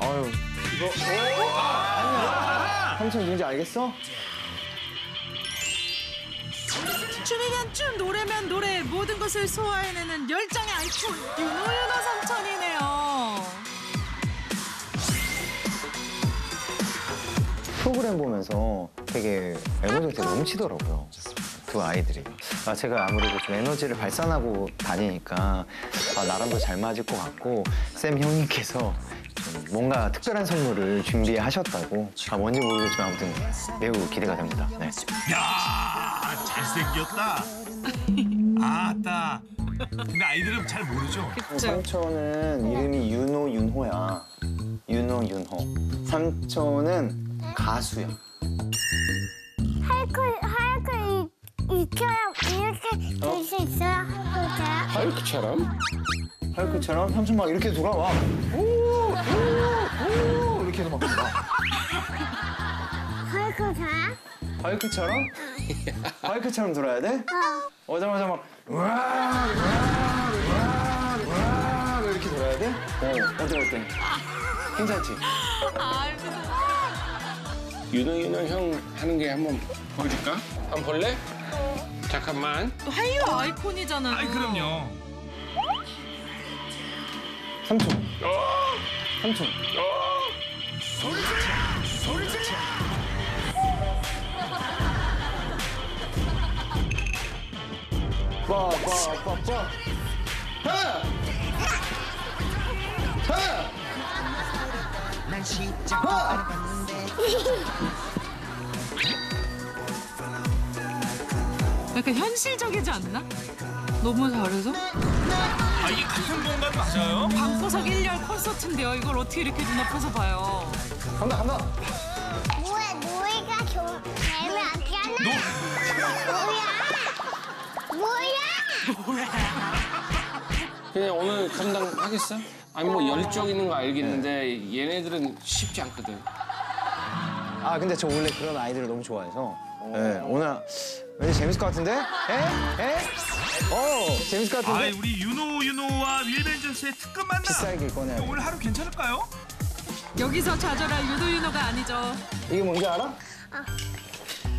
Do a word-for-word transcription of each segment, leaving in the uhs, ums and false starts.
아유 이거 오! 아! 아니야. 삼촌 누군지 알겠어? 춤이면 춤, 노래면 노래, 모든 것을 소화해내는 열정의 아이콘 유노윤호 삼촌이네요. 프로그램 보면서 되게 에너지가 되게 넘치더라고요. 두 아이들이. 아, 제가 아무래도 좀 에너지를 발산하고 다니니까 아, 나랑도 잘 맞을 것 같고 쌤 형님께서 좀 뭔가 특별한 선물을 준비하셨다고. 아, 뭔지 모르겠지만 아무튼 매우 기대가 됩니다. 네. 야, 잘생겼다. 아따. 근데 아이들은 잘 모르죠? 삼촌은 이름이 유노윤호야. 유노윤호. 삼촌은 가수야. 할걸 할걸 이처럼 이렇게 될 수 있어요? 할크처럼? 할크처럼? 삼촌 막 이렇게 돌아와. 오! 오! 오! 이렇게 해서 막 돌아와. 할크처럼? 할크처럼? 할크처럼 돌아야 돼? 어. 오자마자 막 우와! 우와! 우와! 우와! 이렇게 돌아야 돼? 어. 어때 어때? 괜찮지? 아, 죄송합니다. 유노윤호 형 하는 게 한번 보여줄까? 한번 볼래? 어. 잠깐만. 한류 아이콘이잖아. 아이 그럼요. 삼촌. 어! 삼촌. 어! 소리 질러! 소리 질러! 빠빠빠빠. 하! 하! 하! 약간 현실적이지 않나? 너무 잘해서? 아, 이게 같은 공간 맞아요? 방구석 일열 콘서트인데요. 이걸 어떻게 이렇게 눈앞에서 봐요. 간다, 간다. 뭐야, 모이가 뱀을 안 껴나? 뭐야? 뭐야? 뭐야? 그냥 오늘 감당하겠어? 아니, 뭐 열정 있는 거 알겠는데 얘네들은 쉽지 않거든. 아 근데 저 원래 그런 아이들을 너무 좋아해서 오. 네, 오늘 왠지 재밌을 것 같은데? 에? 에? 어 재밌을 것 같은데? 아 우리 유노 유노와 윌벤전스의 특급 만남! 비싸게 꺼내야 오늘 하루 괜찮을까요? 여기서 좌절할 유노 유노가 아니죠. 이게 뭔지 알아? 어.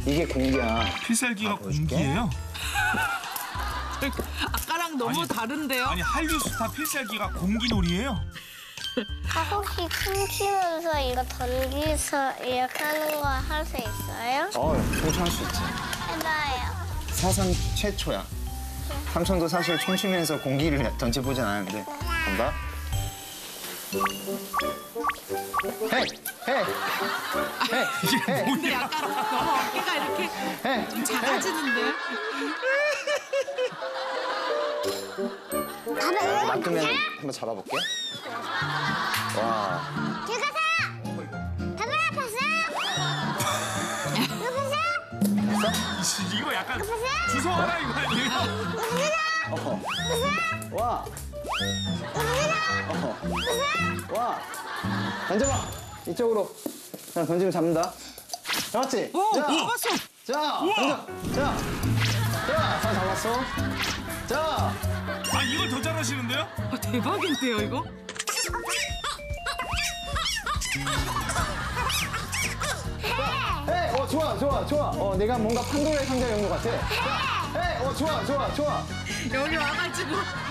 이게 공기야. 필살기가 아, 공기예요? 아까랑 너무 아니, 다른데요? 아니 한류 스타 필살기가 공기놀이예요? 혹시 춤추면서 이거 던지서 이렇게 하는 거 할 수 있어요? 어, 춤추 할 수 있지. 해봐요. 사상 최초야. 네. 삼촌도 사실 춤추면서 공기를 던져보진 않았는데. 간다. 헤이! 헤이! 헤이! 근데 약간 너무 어깨가 이렇게 헤이. 좀 작아지는데? 놔두면 한번 잡아볼게. 와. 죽었어! 배가 아팠어! 죽었어? 봤어? 이거 약간 주워라 이거 아니에요? 죽었어! 죽었어! 와! 죽었어! 죽었어! 와! 던져봐! 이쪽으로. 자, 던지면 잡는다. 잡았지? 오! 자, 잡았어! 자! 던져! 자! 자! 잘 잡았어. 자! 아, 이걸 더 잘하시는데요? 아, 대박인데요, 이거? 해! 어, 좋아, 좋아, 좋아. 어, 내가 뭔가 판도라의 상자에 온 것 같아. 해! 어, 좋아, 좋아, 좋아. 여기 와가지고.